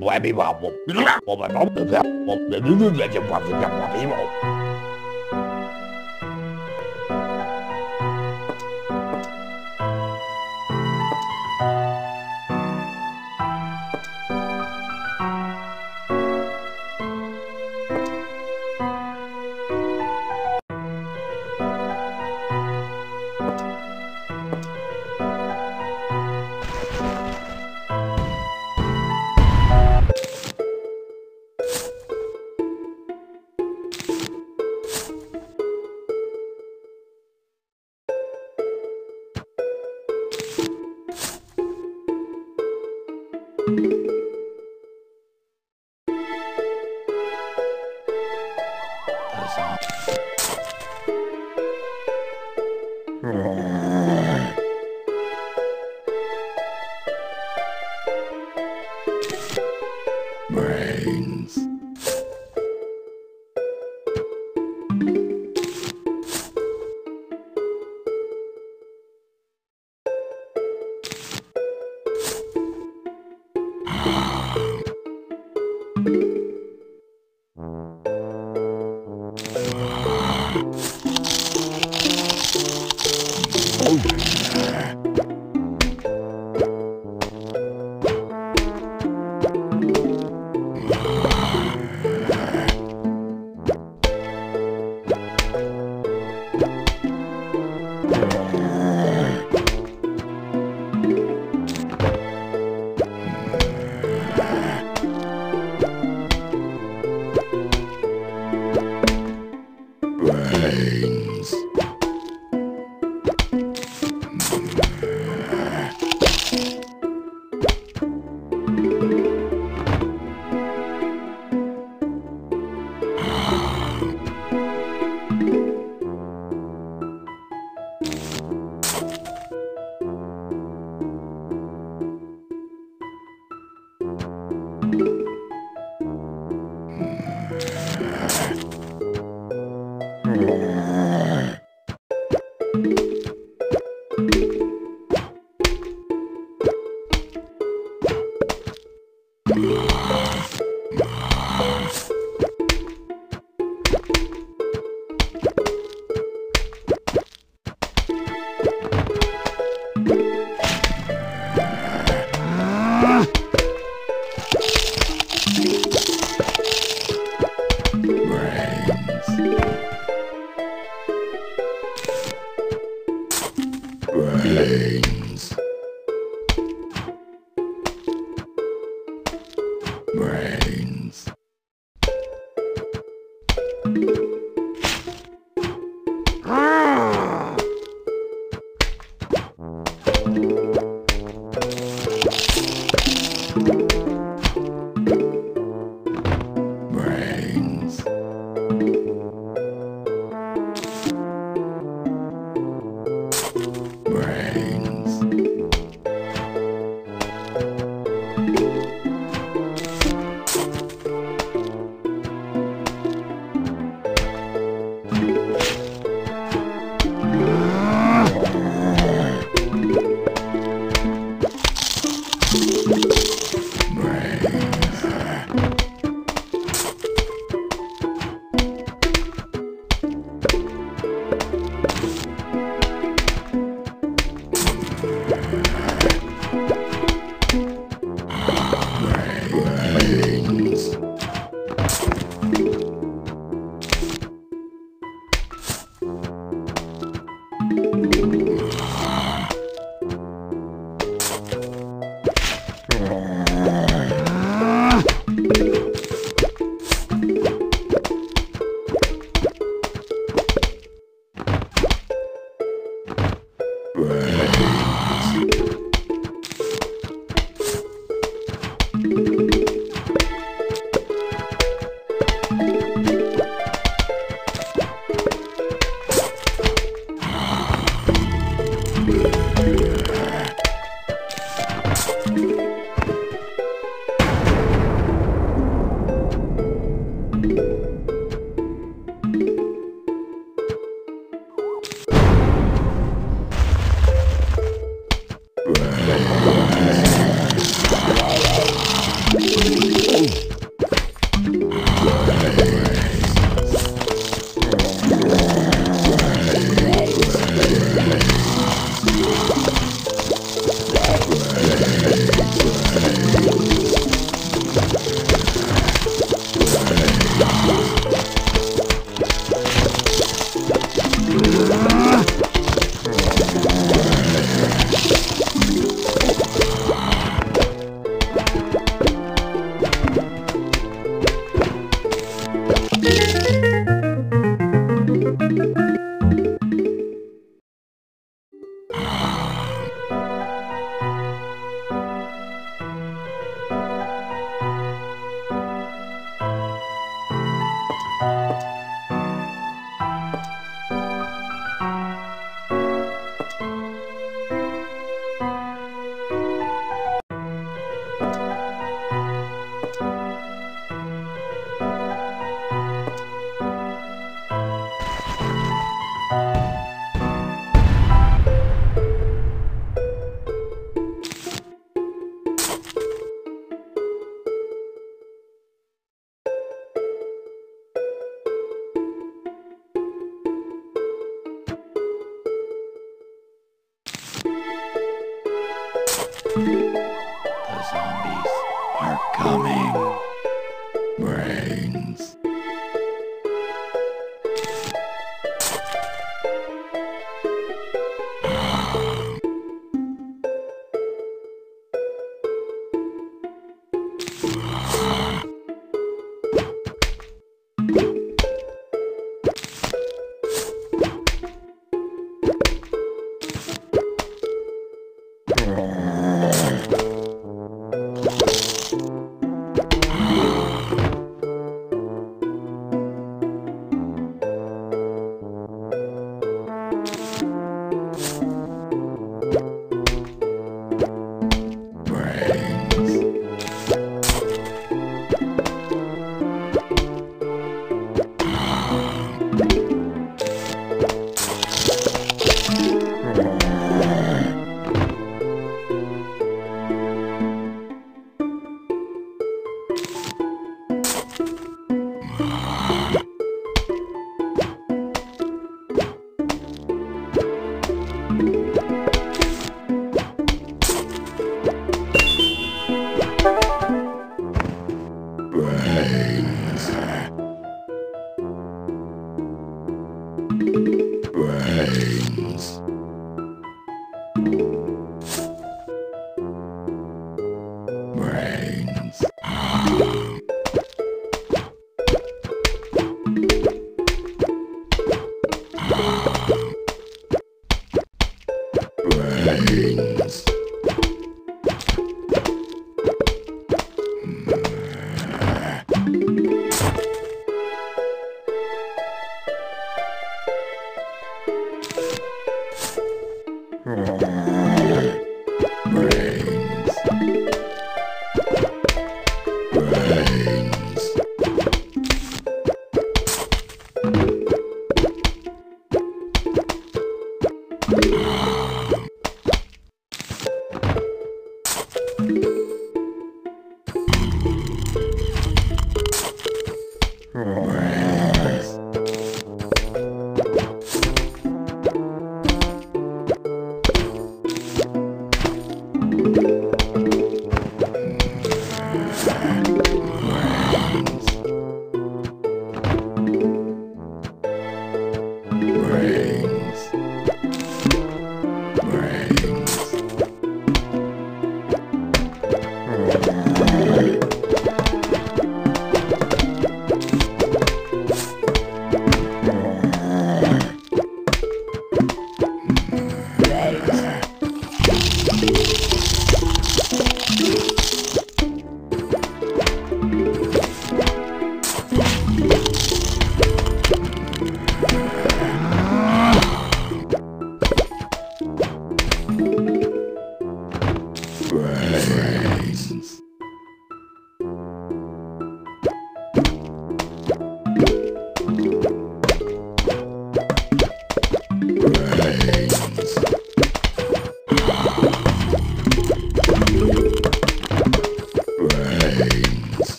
Blabby bobble.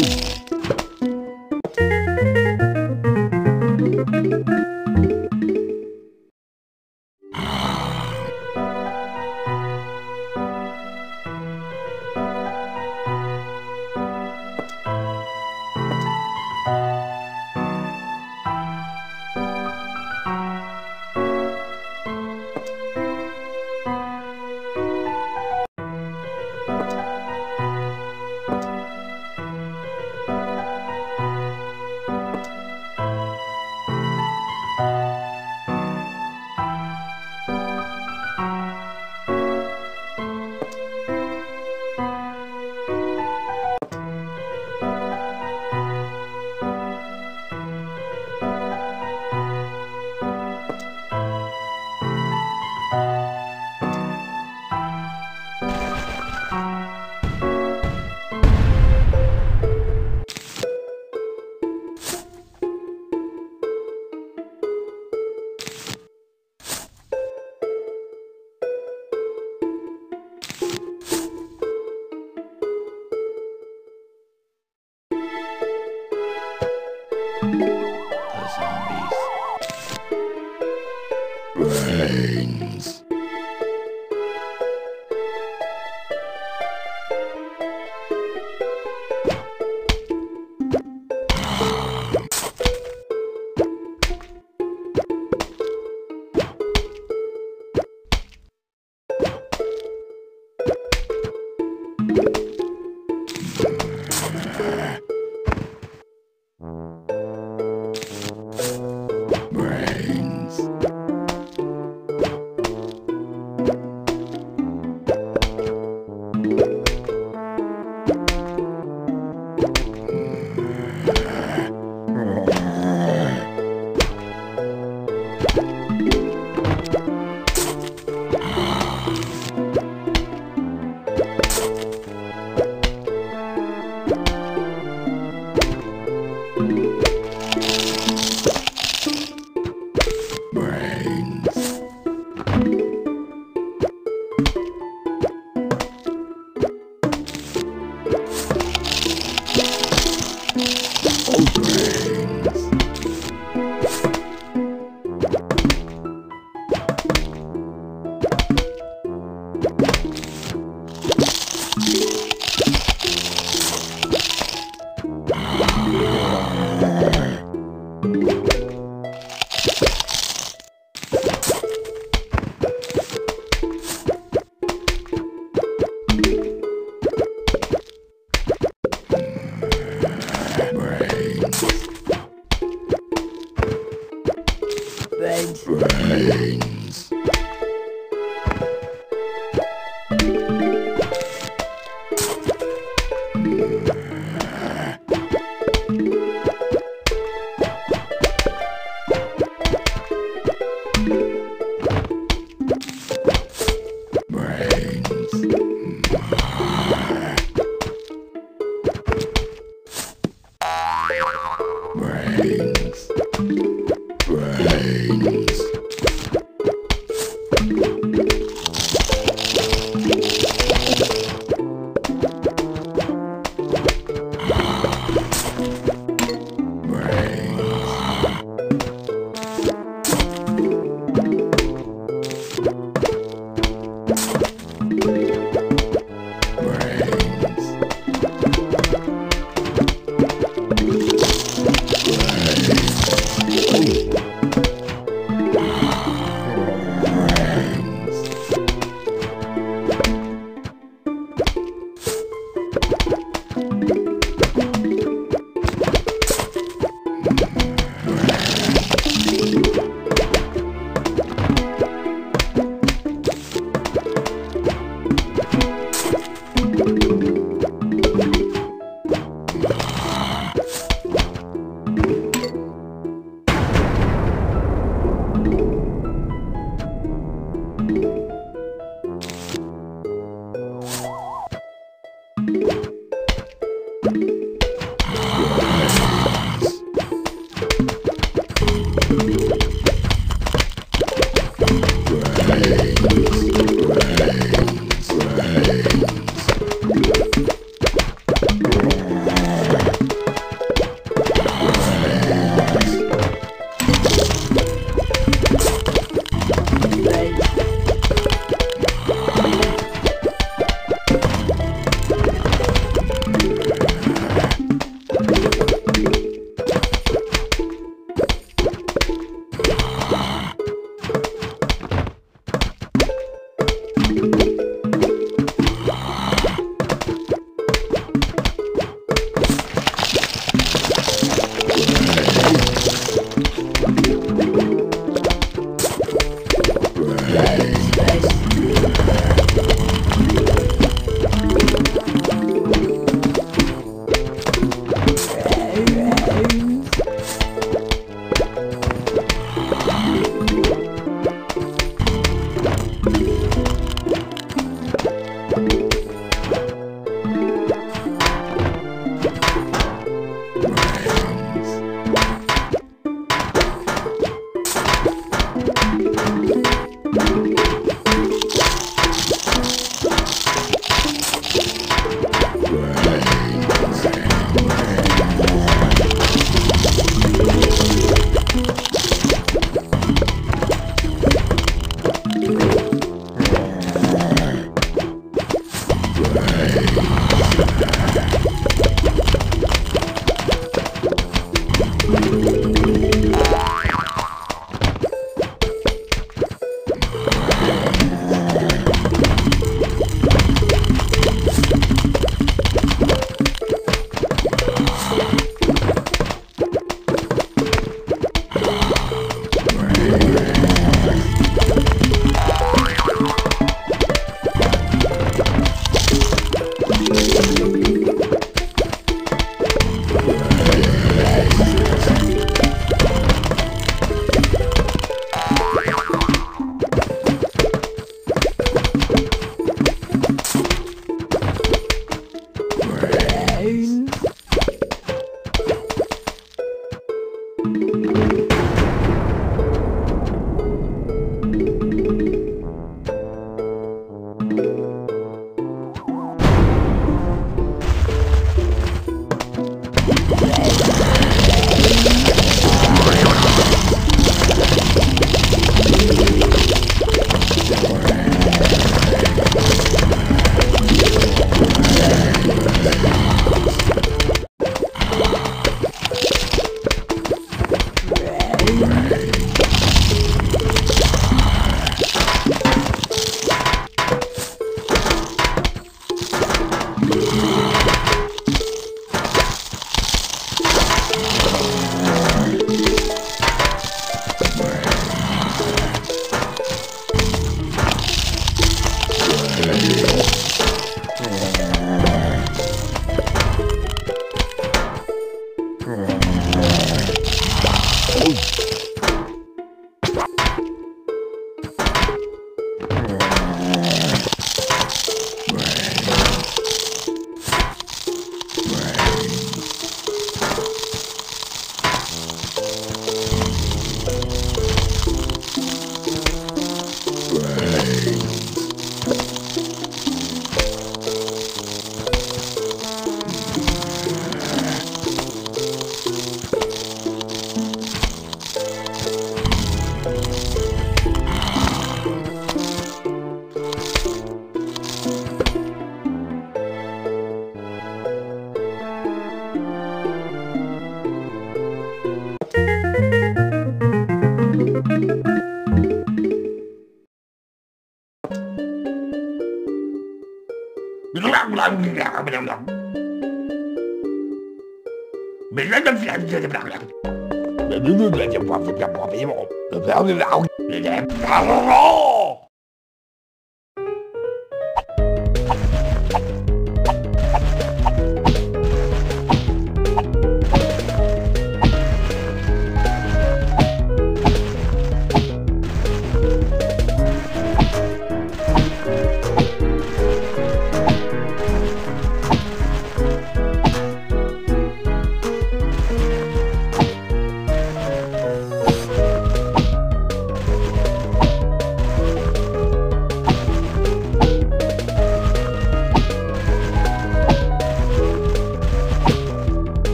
Brains. Brains.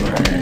Right.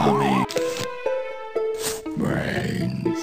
Mommy. Brains.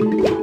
Brains.